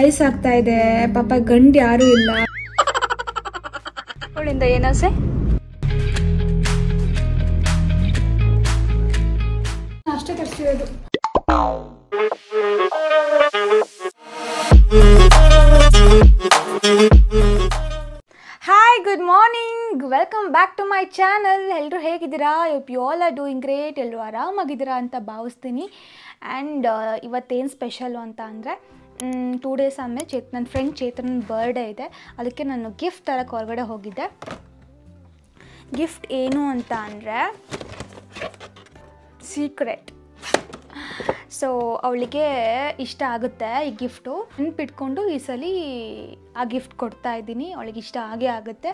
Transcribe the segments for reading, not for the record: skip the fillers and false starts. Ice aagta ide papa gand yaru illa nolinda enase ashte tarsirodu Hi, good morning. Welcome back to my channel. Hello, hegidira? If you all are doing great, ellu aramagidira anta bhavistini. And ivattu special anta andre 2 days amme ನನ್ನ friend ಚೇತನನ birthday ಇದೆ, ಅದಕ್ಕೆ ನಾನು gift ತರಕ್ಕೆ ಹೊರಗಡೆ ಹೋಗಿದ್ದೆ. Gift ಏನು ಅಂತ ಅಂದರೆ ಸೀಕ್ರೆಟ್. ಸೊ ಅವಳಿಗೆ ಇಷ್ಟ ಆಗುತ್ತೆ ಈ ಗಿಫ್ಟು, ನೆನಪಿಟ್ಕೊಂಡು ಈ ಸಲ ಆ ಗಿಫ್ಟ್ ಕೊಡ್ತಾ ಇದ್ದೀನಿ. ಅವಳಿಗೆ ಇಷ್ಟ ಆಗೇ ಆಗುತ್ತೆ.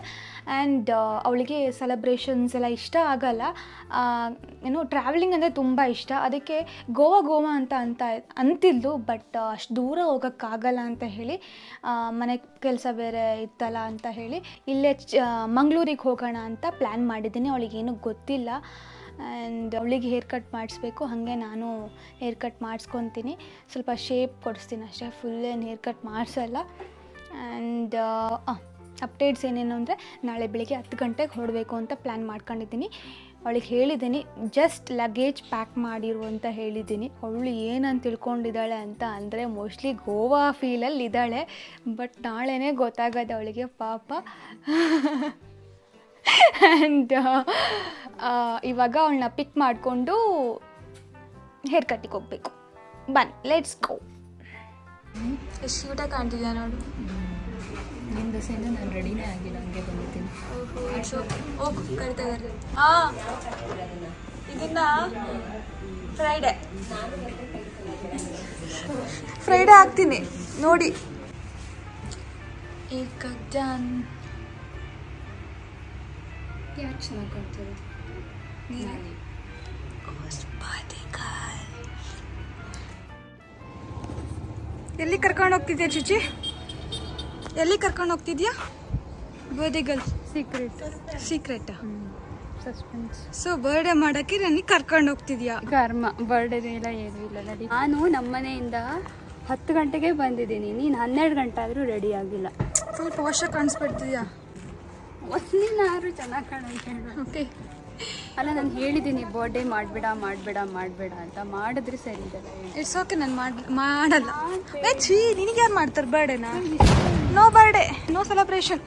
ಆ್ಯಂಡ್ ಅವಳಿಗೆ ಸೆಲೆಬ್ರೇಷನ್ಸ್ ಎಲ್ಲ ಇಷ್ಟ ಆಗಲ್ಲ, ಏನೋ ಟ್ರಾವೆಲಿಂಗ್ ಅಂದರೆ ತುಂಬ ಇಷ್ಟ. ಅದಕ್ಕೆ ಗೋವಾ ಅಂತಿದ್ಲು, ಬಟ್ ಅಷ್ಟು ದೂರ ಹೋಗೋಕ್ಕಾಗಲ್ಲ ಅಂತ ಹೇಳಿ, ಮನೆ ಕೆಲಸ ಬೇರೆ ಇತ್ತಲ್ಲ ಅಂತ ಹೇಳಿ ಇಲ್ಲೇ ಮಂಗಳೂರಿಗೆ ಹೋಗೋಣ ಅಂತ ಪ್ಲ್ಯಾನ್ ಮಾಡಿದ್ದೀನಿ. ಅವಳಿಗೇನು ಗೊತ್ತಿಲ್ಲ. ಆ್ಯಂಡ್ ಅವಳಿಗೆ ಹೇರ್ ಕಟ್ ಮಾಡಿಸ್ಬೇಕು, ಹಾಗೆ ನಾನು ಹೇರ್ ಕಟ್ ಮಾಡಿಸ್ಕೊತೀನಿ. ಸ್ವಲ್ಪ ಶೇಪ್ ಕೊಡಿಸ್ತೀನಿ ಅಷ್ಟೇ, ಫುಲ್ಲೇನು ಹೇರ್ ಕಟ್ ಮಾಡಿಸಲ್ಲ. ಆ್ಯಂಡ್ ಅಪ್ಡೇಟ್ಸ್ ಏನೇನು ಅಂದರೆ ನಾಳೆ ಬೆಳಿಗ್ಗೆ 10 ಗಂಟೆಗೆ ಹೊರಡಬೇಕು ಅಂತ ಪ್ಲ್ಯಾನ್ ಮಾಡ್ಕೊಂಡಿದ್ದೀನಿ. ಅವಳಿಗೆ ಹೇಳಿದ್ದೀನಿ ಜಸ್ಟ್ ಲಗೇಜ್ ಪ್ಯಾಕ್ ಮಾಡಿರು ಅಂತ ಹೇಳಿದ್ದೀನಿ. ಅವಳು ಏನಂತ ತಿಳ್ಕೊಂಡಿದ್ದಾಳೆ ಅಂತ ಅಂದರೆ ಮೋಸ್ಟ್ಲಿ ಗೋವಾ ಫೀಲಲ್ಲಿ ಇದ್ದಾಳೆ, ಬಟ್ ನಾಳೆನೇ ಗೊತ್ತಾಗದೆ ಅವಳಿಗೆ ಪಾಪ. ಆ್ಯಂಡ್ ಇವಾಗ ಅವಳನ್ನ ಪಿಕ್ ಮಾಡಿಕೊಂಡು ಹೇರ್ ಕಟ್ಟಿಗೆ ಹೋಗಬೇಕು. ಬನ್ನಿ, ಲೆಟ್ಸ್ ಗೋ. ಎಷ್ಟು ಕ್ಯೂಟಾಗಿ ಕಾಣ್ತಿದ್ಯಾ ನೋಡು. ನಿಂದು ಸೆಂದ ನಾನು ರೆಡಿನೇ ಆಗಿಲ್ಲ, ಹಂಗೆ ಬಂದಿದ್ದೀನಿ. ಓಕೆ, ಕರಿತಾ ಇದ್ದಾರೆ. ಹಾಂ, ಇದನ್ನು ಫ್ರೈಡೆ ಹಾಕ್ತೀನಿ ನೋಡಿ. ಈ ಕಜ್ಜಾನ್ ಯಾರು ಚೆನ್ನಾಗಿ ಕಾಣ್ತಿರೋದು? ನೀರಾಗಿ ಎಲ್ಲಿ ಕರ್ಕೊಂಡು ಹೋಗ್ತಿದ್ಯಾ ಚಿಚಿ? ಎಲ್ಲಿ ಕರ್ಕೊಂಡು ಹೋಗ್ತಿದ್ಯಾ? ಗೋದಿಗಲ್ ಸೀಕ್ರೆಟ್ ಸೊ ಬರ್ಡೇ ಮಾಡೋಕ್ಕೆ ನನಗೆ ಕರ್ಕೊಂಡು ಹೋಗ್ತಿದ್ಯಾ? ಕರ್ಮ, ಬರ್ಡೇ ಎಲ್ಲ ಏನೂ ಇಲ್ಲ. ರೆಡಿ, ನಾನು ನಮ್ಮ ಮನೆಯಿಂದ 10 ಗಂಟೆಗೆ ಬಂದಿದ್ದೀನಿ, ನೀನು 12 ಗಂಟೆ ಆದರೂ ರೆಡಿ ಆಗಿಲ್ಲ. ಸ್ವಲ್ಪ ವರ್ಷ ಕಾಣಿಸ್ಬಿಡ್ತಿದ್ಯಾ? ನೀನಾದ್ರೂ ಚೆನ್ನಾಗಿ ಕಾಣೋದು. ಓಕೆ ಅಲ್ಲ, ನಾನು ಹೇಳಿದ್ದೀನಿ ಬರ್ಡೇ ಮಾಡಬೇಡ ಮಾಡಬೇಡ ಮಾಡಬೇಡ ಅಂತ. ಮಾಡಿದ್ರೆ ಸರಿ ಇದೆ, ಇಟ್ಸ್ ಓಕೆ. ನಾನು ಮಾಡಲ್ಲ. ಛೀ, ನಿನಗೆ ಯಾರು ಮಾಡ್ತಾರೆ ಬರ್ಡೇನಾ? No birthday, no celebration.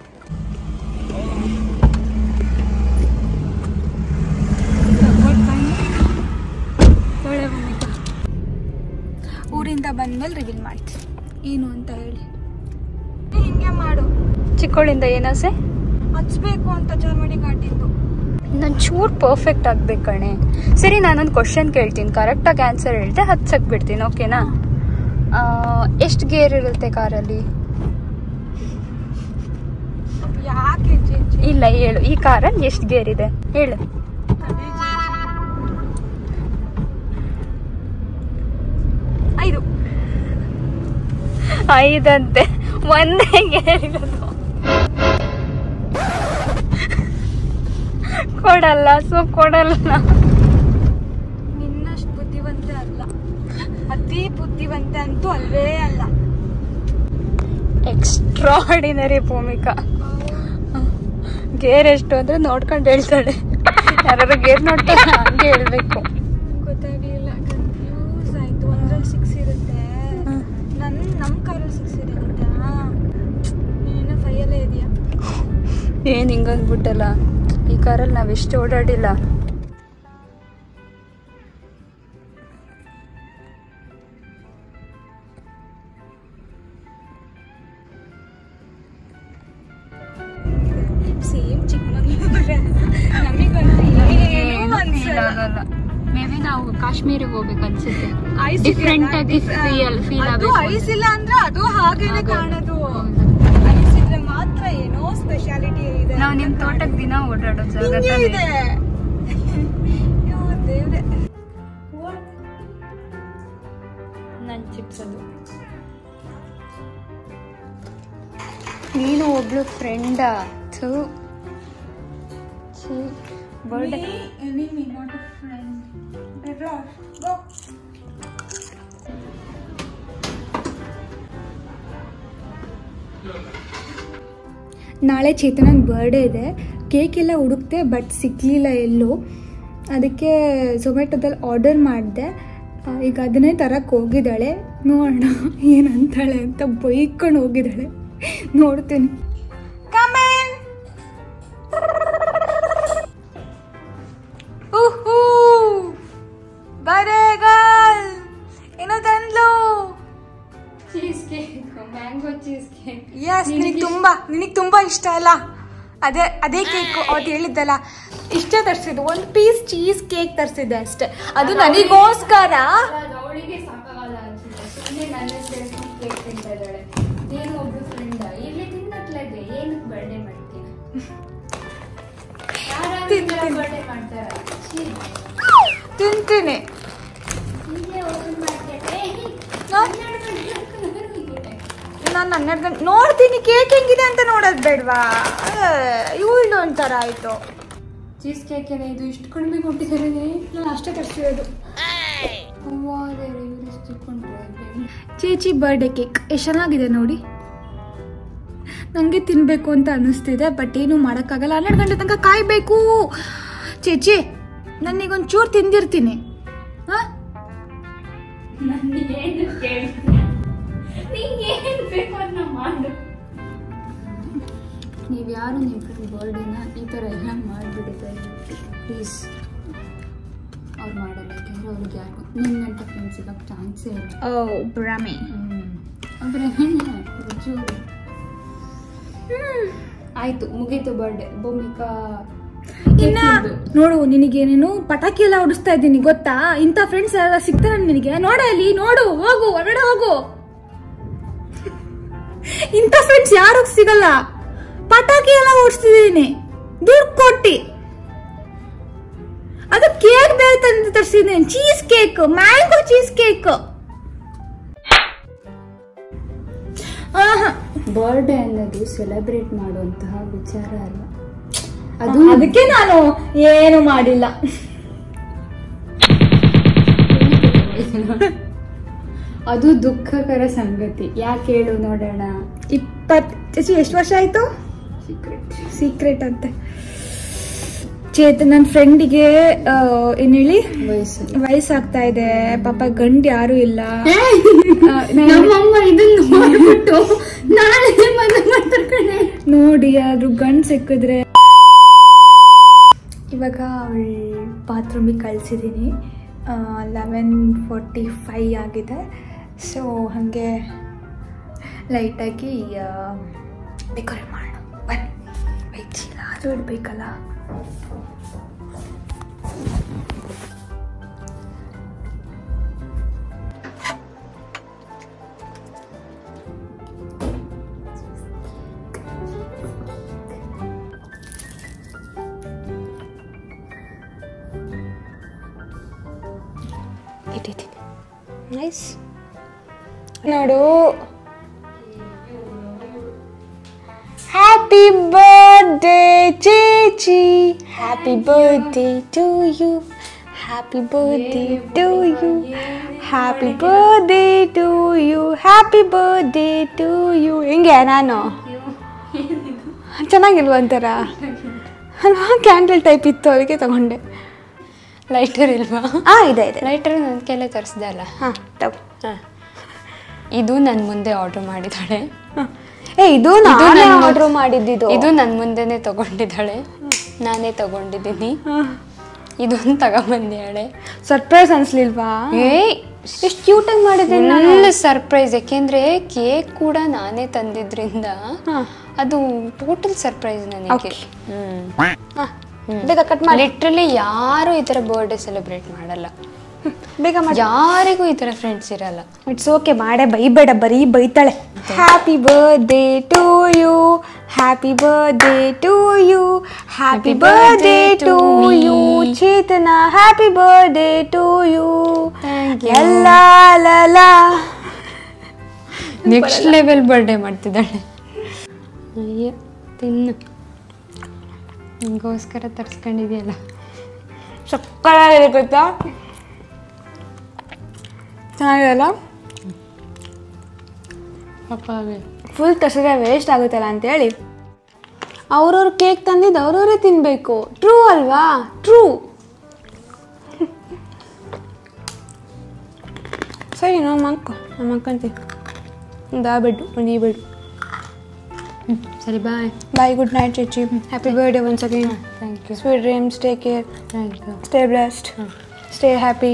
ಊರಿಂದ ಬಂದ್ಮೇಲೆ ರಿವೀಲ್ ಮಾಡ್ತೀನಿ ಏನು ಅಂತ ಹೇಳಿ. ಹಿಂಗೆ ಮಾಡು. ಚಿಕ್ಕೋಳಿಂದ ಏನಾಸೆ ಹಚ್ಬೇಕು ಅಂತ ಚಾರ್ಮಡಿ ಕಾಟಿದ್ದು. ನಾನು ಚೂರು ಪರ್ಫೆಕ್ಟ್ ಆಗಬೇಕು ಕಣೆ. ಸರಿ, ನಾನೊಂದು ಕ್ವಶನ್ ಕೇಳ್ತೀನಿ, ಕರೆಕ್ಟಾಗಿ ಆನ್ಸರ್ ಹೇಳಿದೆ ಹಚ್ಚಕ್ಕೆ ಬಿಡ್ತೀನಿ, ಓಕೆನಾ? ಎಷ್ಟು ಗೇರ್ ಇರುತ್ತೆ ಕಾರಲ್ಲಿ? ಯಾಕೆ ಇಲ್ಲ ಹೇಳು, ಈ ಕಾರಲ್ಲಿ ಎಷ್ಟು ಗೇರ್ ಇದೆ ಹೇಳು. ಐದಂತೆ ಒಂದೇ ಗೇರ್ ಇರೋದು ಕೊಡಲ್ಲ, ಸೊ ಕೊಡಲ್ಲ. ನಿನ್ನಷ್ಟು ಬುದ್ಧಿವಂತ ಅಲ್ಲ, ಅತಿ ಬುದ್ಧಿವಂತ ಅಂತೂ ಅಲ್ವೇ ಅಲ್ಲ. ಎಕ್ಸ್ಟ್ರಾಆರ್ಡಿನರಿ ಭೂಮಿಕಾ. ಗೇರ್ ಎಷ್ಟು ಅಂದ್ರೆ ನೋಡ್ಕೊಂಡು ಹೇಳ್ತಾಳೆ. ಯಾರು ಗೇರ್ ನೋಡ್ತಾರೆ ಹಂಗೆ ಹೇಳ್ಬೇಕು. ಗೊತ್ತಾಗಲಿಲ್ಲ, ಕನ್ಫ್ಯೂಸ್ ಆಯ್ತು. ಒಂದ್ರಲ್ಲಿ 6 ಇರುತ್ತೆ, ನಮ್ಮ ಕಾರಲ್ಲಿ 6 ಇರುತ್ತೆ. ನೀನೇನು 5 ಅಲ್ಲೇ ಇದೆಯಾ? ಏನು ಹಿಂಗಂದ್ಬಿಟ್ಟಲ್ಲ, ಈ ಕಾರಲ್ಲಿ ನಾವೆಷ್ಟು ಓಡಾಡಿಲ್ಲ. ಸೇಮ್ ಚಿಕ್ಕಮಗಳೂರು ನಮಗಲ್ಲ. ಮೇಬಿ ನಾವು ಕಾಶ್ಮೀರಿಗೆ ಹೋಗ್ಬೇಕು ಅನ್ಸುತ್ತೆ. ಡಿಫ್ರೆಂಟ್ ಆಗಿ ಫೀಲ್ ಆಗಬೇಕು. ಐಸ್ ಇಲ್ಲ ಅಂದ್ರೆ ಅದು ಹಾಗೇನೆ ಕಾಣೋದು, ಮಾತ್ರ ಏನೋ ಸ್ಪೆಷಾಲಿಟಿ ಇದೆ. ನಾವು ನಿಮ್ಮ ತೋಟಕ್ಕೆ ದಿನ ಓಡಾಡೋ ಜಾಗ ಇದೆ. ನನ್ನ ಚಿಪ್ಸ್ ಅದು. ನೀನು ಒಬ್ಳು ಫ್ರೆಂಡ್ ಥೂ. Birthday enemy not a friend. Bro go. ನಾಳೆ ಚೇತನನ ಬರ್ತ್ಡೇ ಇದೆ, ಕೇಕ್ ಎಲ್ಲ ಹುಡುಕ್ತೆ ಬಟ್ ಸಿಕ್ಕಲಿಲ್ಲ ಎಲ್ಲೋ. ಅದಕ್ಕೆ ಝೊಮ್ಯಾಟೊದಲ್ಲಿ ಆರ್ಡರ್ ಮಾಡಿದೆ. ಈಗ ಅದನ್ನೇ ತರಕ್ಕೆ ಹೋಗಿದ್ದಾಳೆ, ನೋಡೋಣ ಏನಂತಾಳೆ ಅಂತ ಬೈಕೊಂಡು ಹೋಗಿದ್ದಾಳೆ, ನೋಡ್ತೀನಿ. ಯಸ್, ನಿನಗೆ ತುಂಬಾ ಇಷ್ಟ ಅಲ್ಲ, ಅದೇ ಕೇಕ್ ಅವ್ರು ಹೇಳಿದ್ದಲ್ಲ, ಇಷ್ಟ ತರಿಸಿದ್ದು. ಒಂದು ಪೀಸ್ ಚೀಸ್ ಕೇಕ್ ತರಿಸಿದ್ದೆ ಅಷ್ಟೆ, ಅದು ನನಗೋಸ್ಕರ. ತಿಂತೀನಿ. ನಾನು 12 ಗಂಟೆ ನೋಡ್ತೀನಿ ಕೇಕ್ ಹೆಂಗಿದೆ ಅಂತ. ನೋಡೋದು ಬೇಡವಾ, ಇವಳು ಒಂಥರ ಆಯಿತು. ಚೀಸ್ ಕೇಕ್ ಏನೇ ಇದು, ಇಷ್ಟು ಕಡಿಮೆ ಕೊಟ್ಟಿದ್ದಾರೆ, ನಾನು ಅಷ್ಟೇ ತರಿಸಿರೋದು. ಚೇಚಿ ಬರ್ಡೇ ಕೇಕ್ ಎಷ್ಟು ಚೆನ್ನಾಗಿದೆ ನೋಡಿ, ನನಗೆ ತಿನ್ನಬೇಕು ಅಂತ ಅನ್ನಿಸ್ತಿದೆ, ಬಟ್ ಏನು ಮಾಡೋಕ್ಕಾಗಲ್ಲ. 12 ಗಂಟೆ ತನಕ ಕಾಯಬೇಕು. ಚೇಚಿ, ನನಗೊಂದು ಚೂರು ತಿಂದಿರ್ತೀನಿ. ಹಾಂ, ನೀವು ಯಾರು ನಿಮ್ಮ ಬರ್ಡೇನ ಈ ಥರ ಎಲ್ಲ ಮಾಡಿಬಿಟ್ಟಿದ್ದಾರೆ ಪ್ಲೀಸ್. ಅವ್ರು ಮಾಡಲ್ಲ, ಯಾಕೆಂದರೆ ಅವ್ರಿಗೆ ಯಾರು ನಿನ್ನಂತ ಫ್ರೆಂಡ್ಸ್ ಇರೋಕ್ಕೆ ಚಾನ್ಸೇ ಇಲ್ಲ. ಓ ಬ್ರಾಮಿ, ಆಯಿತು, ಮುಗೀತು ಬರ್ಡೇ ಭೂಮಿಕಾ. ಇನ್ನು ನೋಡು, ನಿನಗೇನೇನು ಪಟಾಕಿ ಎಲ್ಲ ಹೊಡಿಸ್ತಾ ಇದ್ದೀನಿ ಗೊತ್ತಾ. ಇಂಥ ಫ್ರೆಂಡ್ಸ್ ಎಲ್ಲ ಸಿಗ್ತಾರೆ ನಿನಗೆ, ನೋಡಲ್ಲಿ ನೋಡು, ಹೋಗು ಹೊರಗಡೆ ಹೋಗು. ಇಂಥ ಫ್ರೆಂಡ್ಸ್ ಯಾರು ಸಿಗಲ್ಲ, ಪಟಾಕಿ ಎಲ್ಲ ಓಡಿಸ್ತಿದ್ದೀನಿ ದುಡ್ಡು ಕೊಟ್ಟಿ. ಅದು ಕೇಕ್ ಬೇರೆ ತಂದು ತರಿಸಿದ್ದೀನಿ, cheese cake, mango cheese cake. Birthday ಅನ್ನೋದು ಸೆಲೆಬ್ರೇಟ್ ಮಾಡುವಂತಹ ವಿಚಾರ ಅಲ್ಲ ಅದು, ಅದಕ್ಕೆ ನಾನು ಏನು ಮಾಡಿಲ್ಲ. ಅದು ದುಃಖಕರ ಸಂಗತಿ. ಯಾಕೆ ಹೇಳು ನೋಡೋಣ. 20 ಎಷ್ಟು ವರ್ಷ ಆಯಿತು ಸೀಕ್ರೆಟ್ ಅಂತೆ. ಚೇತನ್ ನನ್ನ ಫ್ರೆಂಡಿಗೆ ಏನು ಹೇಳಿ ವಯಸ್ಸಾಗ್ತಾ ಇದೆ, ಪಾಪ ಗಂಡು ಯಾರು ಇಲ್ಲ. ನೋಡಿ ಯಾರು ಗಂಡು ಸಿಕ್ಕಿದ್ರೆ. ಇವಾಗ ಅವಳು ಬಾತ್ರೂಮಿಗೆ ಕಳಿಸಿದ್ದೀನಿ, 11:45 ಆಗಿದೆ. ಸೊ ಹಾಗೆ ಲೈಟಾಗಿ ಡೆಕೋರೇಟ್ ಮಾಡೋಣ ಬನ್ನಿ. ಚೀಲ ಅದು ಇಡಬೇಕಲ್ಲ, ಇಟ್ಟಿದ್ದೀನಿ ನೈಸ್ ನೋಡು. Happy birthday Chechi, happy birthday to you, happy birthday to you, happy birthday to you, happy birthday to you. ಹೆಂಗೆ ನಾನು ಚೆನ್ನಾಗಿಲ್ವ ಅಂತಾರ ಅಲ್ವಾ, ಕ್ಯಾಂಡಲ್ ಟೈಪ್ ಇತ್ತು ಅದಕ್ಕೆ ತಗೊಂಡೆ. ಲೈಟರ್ ಇಲ್ವಾ? ಹಾಂ ಇದೆ ಇದೆ ಲೈಟರ್, ನನ್ನ ಕೈಲೇ ತರಿಸಿದೆ ಅಲ್ಲ. ಹಾಂ ತಗೋ. ಹಾಂ, ಇದು ನನ್ನ ಮುಂದೆ ಆರ್ಡರ್ ಮಾಡಿದ್ದಾಳೆ. ಹಾಂ, ಇದು ನಾನೇ ಆರ್ಡರ್ ಮಾಡಿದ್ದು, ಇದು ನನ್ನ ಮುಂದೆನೇ ತಗೊಂಡಿದ್ದಾಳೆ, ನಾನೇ ತಗೊಂಡಿದ್ದೀನಿ. ಇದೊಂದು ತಗೊಂಬಂದಿದ್ದಾಳೆ. ಸರ್ಪ್ರೈಸ್ ಅನ್ಸ್ಲಿಲ್ವಾ? ಎಷ್ಟು ಕ್ಯೂಟಾಗಿ ಮಾಡಿದ್ದೀನಿ ನಾನು. ಸರ್ಪ್ರೈಸ್ ಯಾಕೆಂದ್ರೆ ಕೇಕ್ ಕೂಡ ನಾನೇ ತಂದಿದ್ರಿಂದ ಅದು ಟೋಟಲ್ ಸರ್ಪ್ರೈಸ್ ನನಗೆ. ಬೇಗ ಕಟ್ ಮಾಡಿ. ಲಿಟ್ರಲಿ ಯಾರು ಈ ಥರ ಬರ್ಡೇ ಸೆಲೆಬ್ರೇಟ್ ಮಾಡಲ್ಲ, ಬೇಗ ಮಾಡಿ. ಯಾರಿಗೂ ಈ ಥರ ಫ್ರೆಂಡ್ಸ್ ಇರಲ್ಲ. ಇಟ್ಸ್ ಓಕೆ, ಮಾಡೇ ಬೈಬೇಡ, ಬರೀ ಬೈತಾಳೆ. Happy birthday to you, happy birthday to you, happy birthday to you Chetana, happy birthday to you. ಎಲ್ಲ ನೆಕ್ಸ್ಟ್ ಲೆವೆಲ್ ಬರ್ಡೇ ಮಾಡ್ತಿದ್ದಾಳೆ. ಅಯ್ಯ ತಿನ್ನು, ನಿಮಗೋಸ್ಕರ ತರಿಸ್ಕೊಂಡಿದೆಯಲ್ಲ. ಸಕ್ಕತ್ತಾಗಿದೆ ಗೊತ್ತಾ, ಚೆನ್ನಾಗಿದೆ ಅಲ್ಲ. ಫುಲ್ ಕಸರ ವೇಸ್ಟ್ ಆಗುತ್ತಲ್ಲ ಅಂತ ಹೇಳಿ ಅವರವ್ರ ಕೇಕ್ ತಂದಿದ್ದು ಅವರವರೇ ತಿನ್ನಬೇಕು. ಟ್ರೂ ಅಲ್ವಾ? ಟ್ರೂ. ಸರಿ ನಾವು ಮಾಡ್ಕೊ, ನಮ್ಮ ಅಕ್ಕಂತೀನಿ. ದಾ ಬಿಡು, ನೀ ಬಿಡು. Sorry, bye. Bye, good night, Chechi. Happy birthday once again. Thank you. Sweet dreams, take care. Thank you. Stay blessed. Stay happy.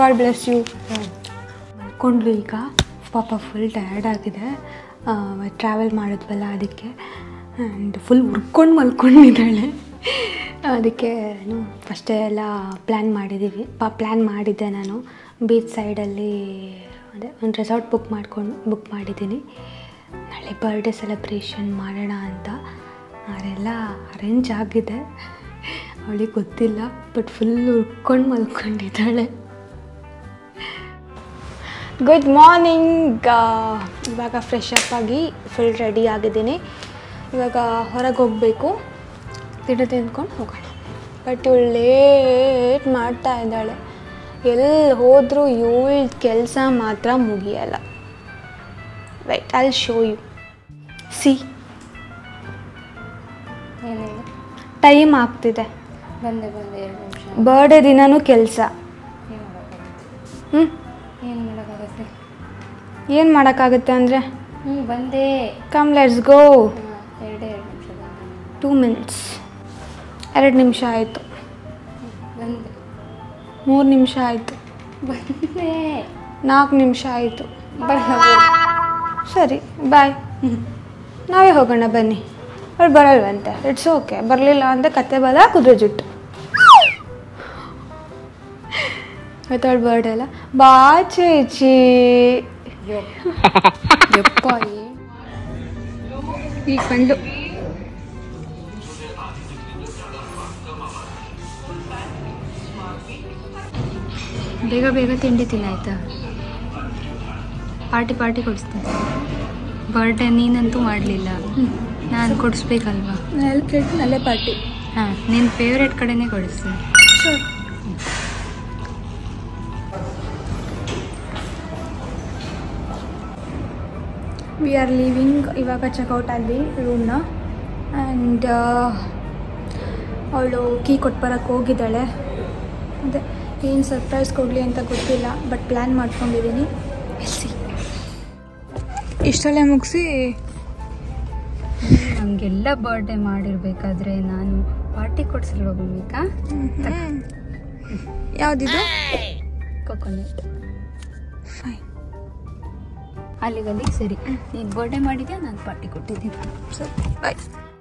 God bless you. ಮಲ್ಕೊಂಡ್ರು ಈಗ, ಪಾಪ ಫುಲ್ ಟಯರ್ಡ್ ಆಗಿದೆ, ಟ್ರಾವೆಲ್ ಮಾಡಿದ್ವಲ್ಲ ಅದಕ್ಕೆ, ಆ್ಯಂಡ್ ಫುಲ್ ಉರ್ಕೊಂಡು ಮಲ್ಕೊಂಡಿದ್ದಾಳೆ. ಅದಕ್ಕೆ ಏನು ಫಸ್ಟೇ ಎಲ್ಲ ಪ್ಲ್ಯಾನ್ ಮಾಡಿದ್ದೀವಿ, ಪ್ಲ್ಯಾನ್ ಮಾಡಿದ್ದೆ ನಾನು. ಬೀಚ್ ಸೈಡಲ್ಲಿ ಅದೇ ಒಂದು ರೆಸಾರ್ಟ್ ಬುಕ್ ಮಾಡಿದ್ದೀನಿ. ನಾಳೆ ಬರ್ಡೇ ಸೆಲೆಬ್ರೇಷನ್ ಮಾಡೋಣ ಅಂತ. ಅದೆಲ್ಲ ಅರೇಂಜ್ ಆಗಿದೆ, ಅವಳಿಗೆ ಗೊತ್ತಿಲ್ಲ, ಬಟ್ ಫುಲ್ ಉರ್ಕೊಂಡು ಮಲ್ಕೊಂಡಿದ್ದಾಳೆ. Good morning. ಇವಾಗ ಫ್ರೆಶಪ್ ಆಗಿ ಫುಲ್ ರೆಡಿ ಆಗಿದ್ದೀನಿ. ಇವಾಗ ಹೊರಗೆ ಹೋಗಬೇಕು, ತಿಂಡಿ ತಿಂದ್ಕೊಂಡು ಹೋಗೋಣ. ಬಟ್ ಇವಳು ಲೇಟ್ ಮಾಡ್ತಾ ಇದ್ದಾಳೆ, ಎಲ್ಲಿ ಹೋದರೂ ಇವಳ ಕೆಲಸ ಮಾತ್ರ ಮುಗಿಯಲ್ಲ. Wait, I'll show you. See. Time ಆಗ್ತಿದೆ. ಬರ್ಡೇ ದಿನನೂ ಕೆಲಸ. ಏನು ಮಾಡೋಕ್ಕಾಗುತ್ತೆ ಅಂದರೆ ಬಂದೆ. Come let's go. 2 minutes. 2 ನಿಮಿಷ ಆಯಿತು. 3 ನಿಮಿಷ ಆಯಿತು. 4 ನಿಮಿಷ ಆಯಿತು. ಸರಿ ಬಾಯ್, ನಾವೇ ಹೋಗೋಣ ಬನ್ನಿ. ಅವ್ರು ಬರಲ್ವಂತೆ, ಇಟ್ಸ್ ಓಕೆ. ಬರಲಿಲ್ಲ ಅಂತ ಕತೆ ಬಲ ಕುದುರೆ ಜುಟ್ಟು ಆಯ್ತು. ಅವ್ಳು ಬರ್ಡೇ ಅಲ್ಲ. ಬಾ ಚೇಚಿ. ಈಗ ಬಂದು ಬೇಗ ಬೇಗ ತಿಂಡಿ ತಿನ್ನಾಯ್ತಾ? ಪಾರ್ಟಿ ಕೊಡಿಸ್ತೀನಿ. ಬರ್ಡೇ ನೀನಂತೂ ಮಾಡಲಿಲ್ಲ, ನಾನು ಕೊಡಿಸ್ಬೇಕಲ್ವಾ? ಎಲ್ಲಿ ಕೇಳ್ತೀನಿ ಅಲ್ಲೇ ಪಾರ್ಟಿ. ಹಾಂ, ನಿನ್ನ ಫೇವ್ರೇಟ್ ಕಡೆನೇ ಕೊಡಿಸ್ತೀನಿ. We are leaving. ಇವಾಗ ಚೆಕ್ಔಟ್ ಆದ್ವಿ ರೂಮ್ನ. ಆ್ಯಂಡ್ ಅವಳು ಕೀ ಕೊಟ್ಬರಕ್ಕೆ ಹೋಗಿದ್ದಾಳೆ. ಅದೇ ಏನು ಸರ್ಪ್ರೈಸ್ ಕೊಡಲಿ ಅಂತ ಗೊತ್ತಿಲ್ಲ, ಬಟ್ ಪ್ಲ್ಯಾನ್ ಮಾಡ್ಕೊಂಡಿದ್ದೀನಿ. ಇಷ್ಟಲ್ಲೇ ಮುಗಿಸಿ ನಮಗೆಲ್ಲ ಬರ್ಡೇ ಮಾಡಿರಬೇಕಾದ್ರೆ ನಾನು ಪಾರ್ಟಿ ಕೊಡಿಸಿಲ್ವಾ ಭೂಮಿಕಾ? ಯಾವುದಿದೆ? ಕೊಕೊನೆಟ್. ಫೈನ್, ಅಲ್ಲಿಗಲ್ಲಿಗೆ ಸರಿ. ನೀನು ಬರ್ಡೇ ಮಾಡಿದ್ಯಾ, ನಾನು ಪಾರ್ಟಿ ಕೊಟ್ಟಿದ್ದೀನಿ. ಸರಿ ಬಾಯ್.